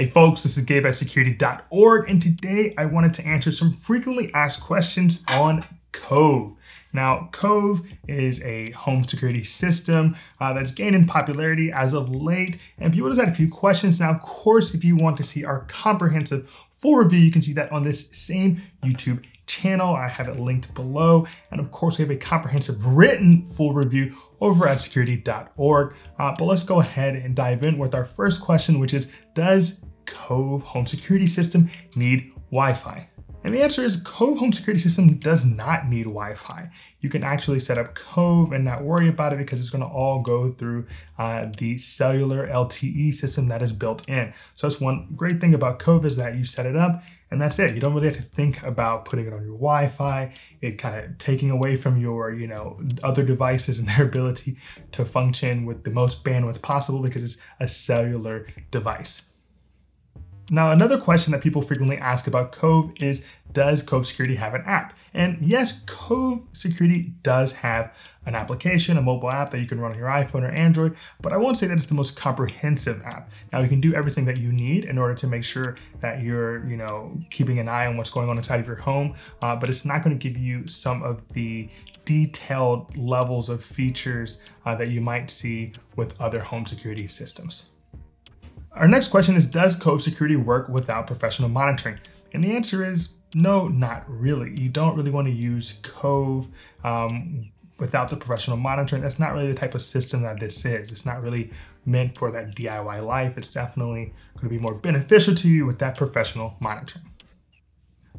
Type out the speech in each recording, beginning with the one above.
Hey folks, this is Gabe at security.org, and today I wanted to answer some frequently asked questions on Cove. Now, Cove is a home security system that's gaining popularity as of late, and people just had a few questions. Now, of course, if you want to see our comprehensive full review, you can see that on this same YouTube channel. I have it linked below, and of course, we have a comprehensive written full review over at security.org. But let's go ahead and dive in with our first question, which is, does Cove home security system need Wi-Fi? And the answer is Cove home security system does not need Wi-Fi. You can actually set up Cove and not worry about it because it's gonna all go through the cellular LTE system that is built in. So that's one great thing about Cove is that you set it up and that's it. You don't really have to think about putting it on your Wi-Fi, it kind of taking away from your, other devices and their ability to function with the most bandwidth possible because it's a cellular device. Now, another question that people frequently ask about Cove is, does Cove Security have an app? And yes, Cove Security does have an application, a mobile app that you can run on your iPhone or Android, but I won't say that it's the most comprehensive app. Now, you can do everything that you need in order to make sure that you're, keeping an eye on what's going on inside of your home, but it's not going to give you some of the detailed levels of features that you might see with other home security systems. Our next question is, does Cove Security work without professional monitoring? And the answer is no, not really. You don't really want to use Cove without the professional monitoring. That's not really the type of system that this is. It's not really meant for that DIY life. It's definitely going to be more beneficial to you with that professional monitoring.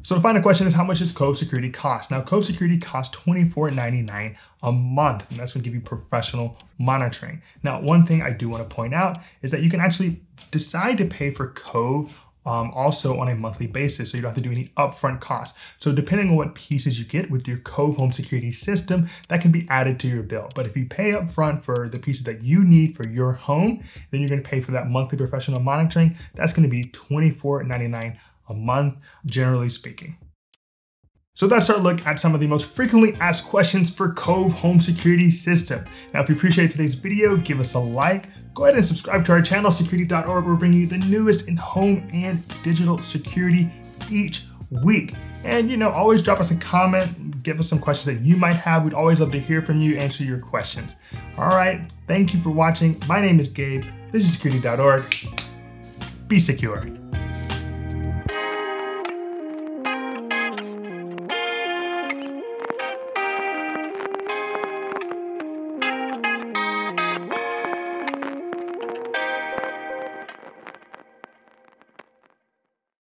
So the final question is, how much does Cove Security cost? Now, Cove Security costs $24.99 a month, and that's gonna give you professional monitoring. Now, one thing I do wanna point out is that you can actually decide to pay for Cove also on a monthly basis, so you don't have to do any upfront costs. So depending on what pieces you get with your Cove home security system, that can be added to your bill. But if you pay upfront for the pieces that you need for your home, then you're gonna pay for that monthly professional monitoring. That's gonna be $24.99 a month, generally speaking. So that's our look at some of the most frequently asked questions for Cove home security system. Now, if you appreciate today's video, give us a like, go ahead and subscribe to our channel, security.org, where we're bringing you the newest in home and digital security each week. And always drop us a comment, give us some questions that you might have. We'd always love to hear from you, answer your questions. All right, thank you for watching. My name is Gabe, this is security.org. Be secure.